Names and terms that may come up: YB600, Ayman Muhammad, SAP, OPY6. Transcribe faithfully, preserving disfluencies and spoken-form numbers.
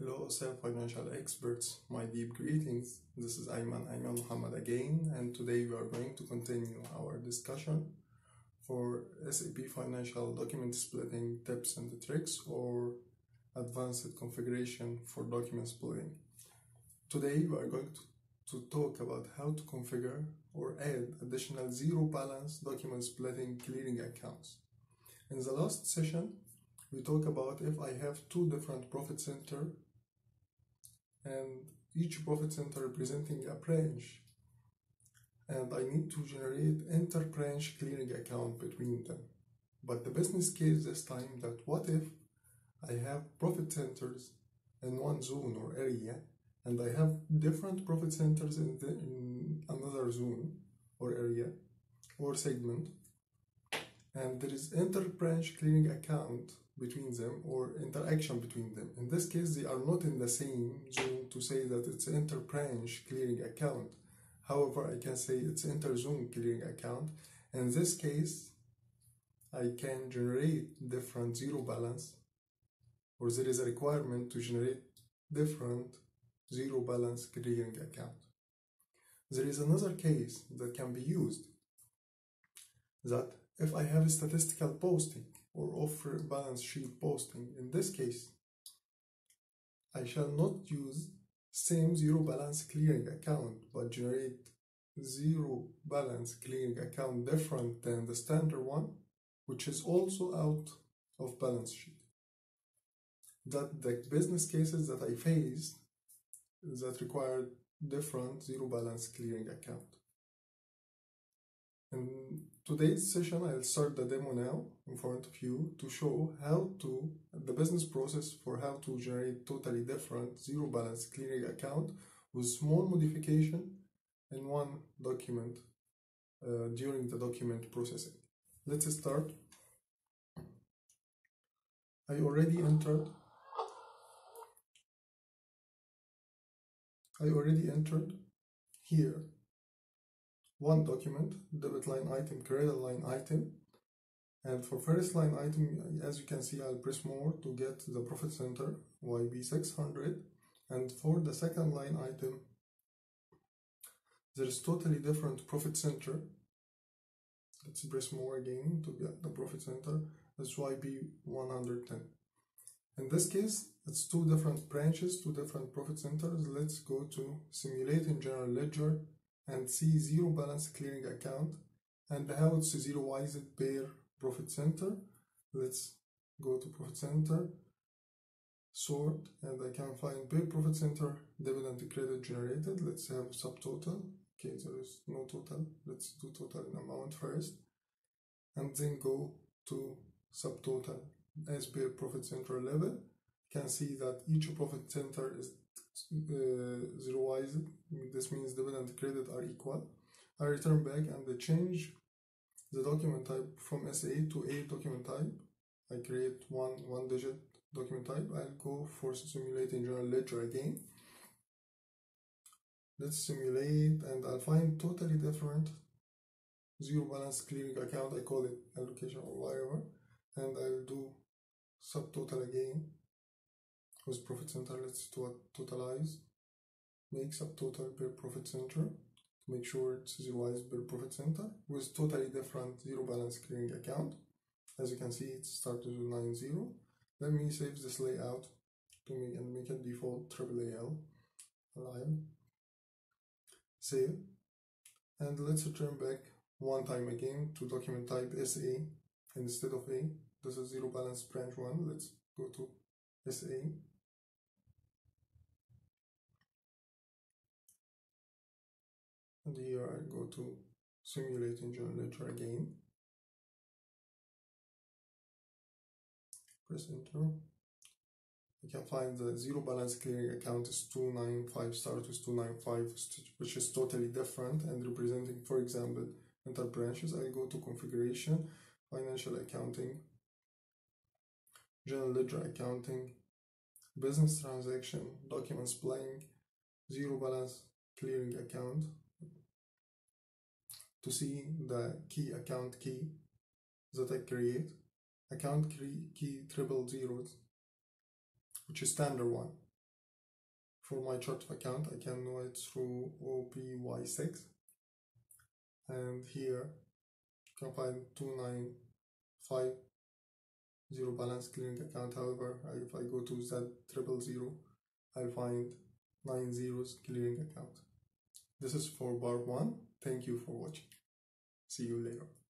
Hello, Self Financial Experts, my deep greetings. This is Ayman, Ayman Muhammad again, and today we are going to continue our discussion for S A P Financial Document Splitting Tips and Tricks or Advanced Configuration for Document Splitting. Today we are going to, to talk about how to configure or add additional zero balance document splitting clearing accounts. In the last session, we talked about if I have two different profit centers and each profit center representing a branch, and I need to generate inter-branch clearing account between them. But the business case this time that what if I have profit centers in one zone or area, and I have different profit centers in, the, in another zone or area or segment, and there is inter-branch clearing account between them or interaction between them. In this case, they are not in the same zone to say that it's inter-branch clearing account. However, I can say it's inter-zone clearing account. In this case, I can generate different zero balance, or there is a requirement to generate different zero balance clearing account. There is another case that can be used, that if I have a statistical posting or off-balance sheet posting, in this case, I shall not use same zero balance clearing account, but generate zero balance clearing account different than the standard one, which is also out of balance sheet. That the business cases that I faced that required different zero balance clearing account. In today's session, I'll start the demo now in front of you to show how to the business process for how to generate totally different zero balance clearing account with small modification in one document uh, during the document processing. Let's start. I already entered. I already entered here one document, debit line item, credit line item, and for first line item, as you can see, I'll press more to get the profit center Y B six hundred, and for the second line item, there is totally different profit center. Let's press more again to get the profit center. That's Y B one ten. In this case, it's two different branches, two different profit centers. Let's go to simulate in general ledger and see zero balance clearing account and how it's zeroized per profit center. Let's go to profit center, sort, and I can find per profit center debit and credit generated. Let's have subtotal. Okay, there is no total. Let's do total in amount first, and then go to subtotal as per profit center level. You can see that each profit center is Uh, zeroized. This means debit and credit are equal. I return back and I change the document type from S A to A document type. I create one one digit document type. I'll go for simulating general ledger again. Let's simulate and I'll find totally different zero balance clearing account. I call it allocation or whatever, and I'll do subtotal again with profit center. Let's totalize, make subtotal per profit center to make sure it's zeroized per profit center with totally different zero balance clearing account. As you can see, it started with ninety. Let me save this layout to make and make it default triple A L alive. Save, and let's return back one time again to document type S A instead of A. This is zero balance branch one. Let's go to S A. And here I go to simulate in general ledger again. Press enter. You can find the zero balance clearing account is two ninety-five, start with two ninety-five, which is totally different and representing, for example, inter branches. I go to configuration, financial accounting, general ledger accounting, business transaction, document splitting, zero balance clearing account. To see the key account key that I create, account key triple zeros, which is standard one. for my chart account. I can know it through O P Y six, and here you can find two nine five zero balance clearing account. However, if I go to Z triple zero, I'll find nine zeros clearing account. This is for part one. Thank you for watching. See you later.